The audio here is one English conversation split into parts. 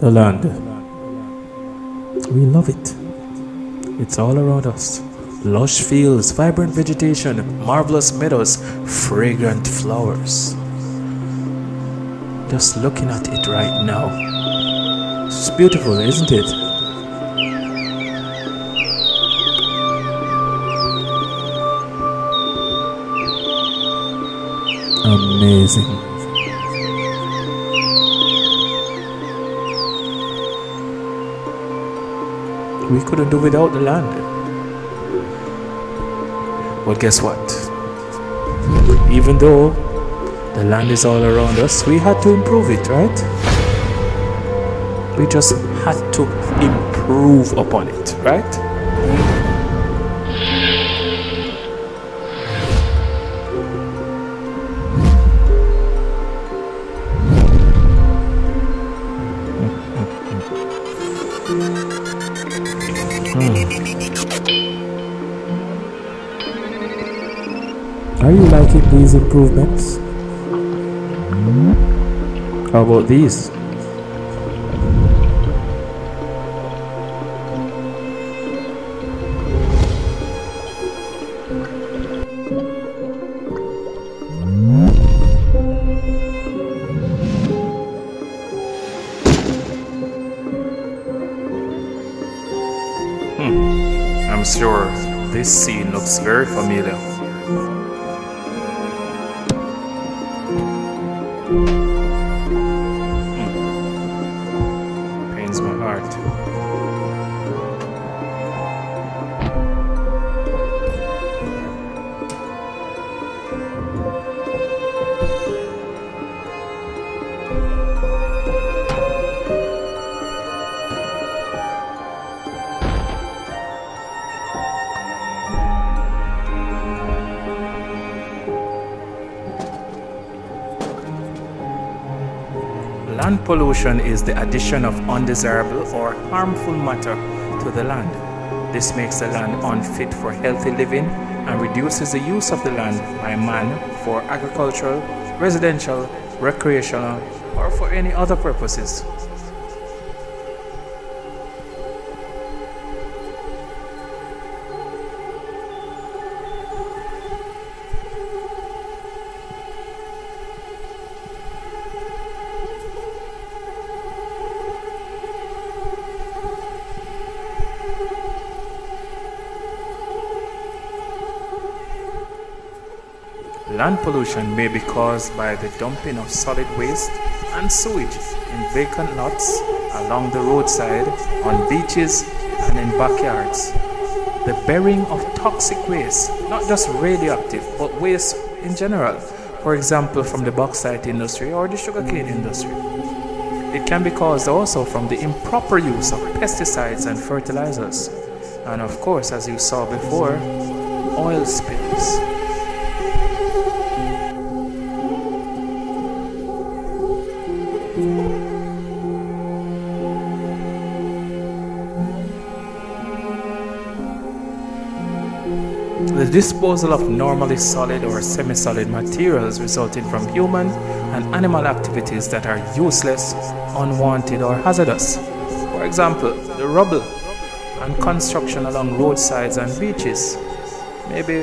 the land. We love it. It's all around us. Lush fields, vibrant vegetation, marvelous meadows, fragrant flowers. Just looking at it right now. It's beautiful, isn't it? Amazing. We couldn't do without the land. But guess what? Even though the land is all around us, we had to improve it, right? We just had to improve upon it, right? Are you liking these improvements? How about these? I'm sure this scene looks very familiar. Pains my heart. Land pollution is the addition of undesirable or harmful matter to the land. This makes the land unfit for healthy living and reduces the use of the land by man for agricultural, residential, recreational, or for any other purposes. Land pollution may be caused by the dumping of solid waste and sewage in vacant lots, along the roadside, on beaches, and in backyards. The burying of toxic waste, not just radioactive, but waste in general, for example from the bauxite industry or the sugarcane industry. It can be caused also from the improper use of pesticides and fertilizers. And of course, as you saw before, oil spills. The disposal of normally solid or semi-solid materials resulting from human and animal activities that are useless, unwanted, or hazardous. For example, the rubble and construction along roadsides and beaches. Maybe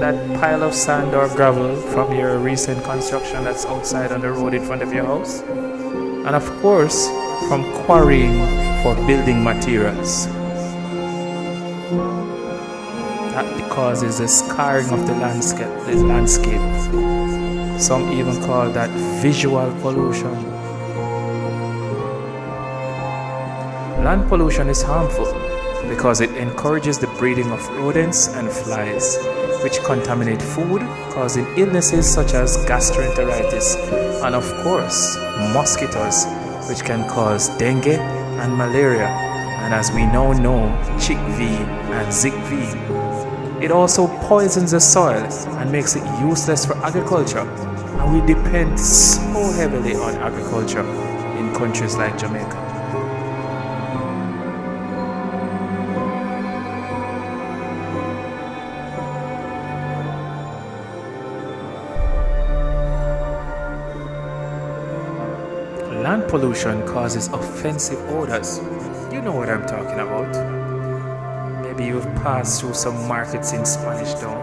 that pile of sand or gravel from your recent construction that's outside on the road in front of your house. And of course, from quarrying for building materials. That causes the scarring of the landscape. Some even call that visual pollution. Land pollution is harmful because it encourages the breeding of rodents and flies, which contaminate food, causing illnesses such as gastroenteritis, and of course, mosquitoes, which can cause dengue and malaria, and as we now know, chickvee and Zika. It also poisons the soil and makes it useless for agriculture, and we depend so heavily on agriculture in countries like Jamaica. Land pollution causes offensive odors. You know what I'm talking about. Maybe you've passed through some markets in Spanish Town,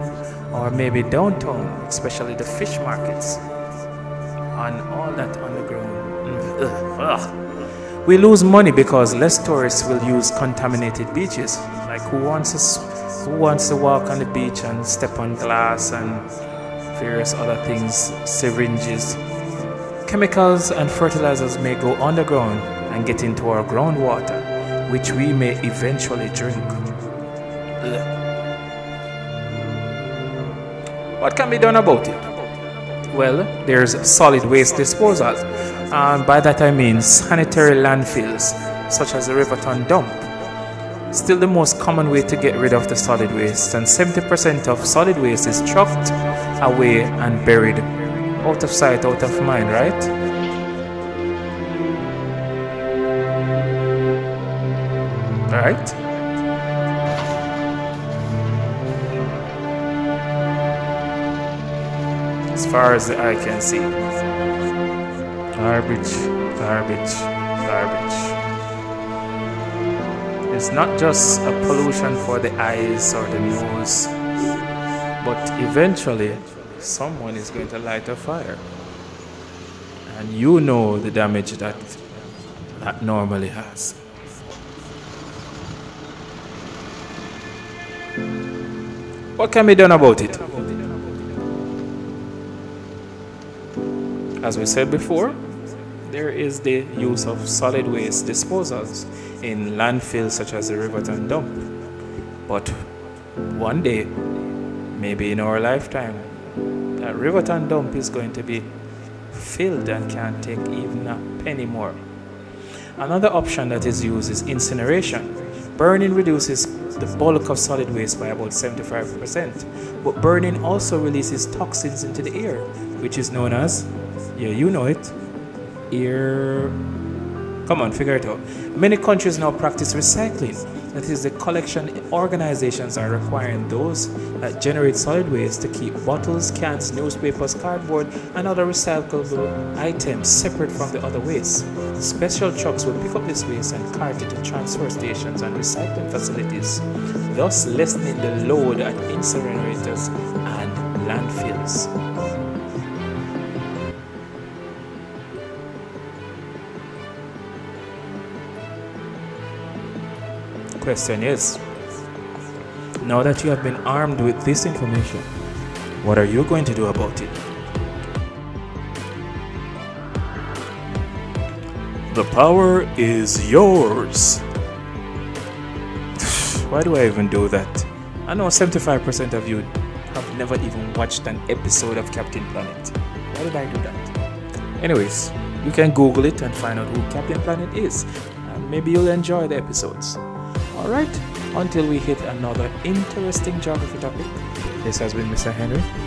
or maybe downtown, especially the fish markets. And all that underground. We lose money because less tourists will use contaminated beaches. Like who wants to walk on the beach and step on glass and various other things, syringes. Chemicals and fertilizers may go underground and get into our groundwater, which we may eventually drink. What can be done about it? Well, there's solid waste disposal, and by that I mean sanitary landfills, such as the Riverton Dump. Still the most common way to get rid of the solid waste, and 70% of solid waste is trucked away and buried. Out of sight, out of mind, right? Right? As far as the eye can see. Garbage, garbage, garbage. It's not just a pollution for the eyes or the nose, but eventually someone is going to light a fire, and you know the damage that normally has. What can be done about it? As we said before, there is the use of solid waste disposals in landfills such as the Riverton Dump, but one day, maybe in our lifetime, that Riverton Dump is going to be filled and can't take even a penny more. Another option that is used is incineration. Burning reduces the bulk of solid waste by about 75%, but burning also releases toxins into the air, which is known as, yeah, you know it, air. Come on, figure it out. Many countries now practice recycling. That is, the collection organizations are requiring those that generate solid waste to keep bottles, cans, newspapers, cardboard, and other recyclable items separate from the other waste. Special trucks will pick up this waste and cart it to transfer stations and recycling facilities, thus lessening the load at incinerators and landfills. Question is, now that you have been armed with this information, what are you going to do about it? The power is yours. Why do I even do that? I know 75% of you have never even watched an episode of Captain Planet. Why did I do that? Anyways, you can Google it and find out who Captain Planet is, and maybe you'll enjoy the episodes. Alright, until we hit another interesting geography topic, this has been Mr. Henry.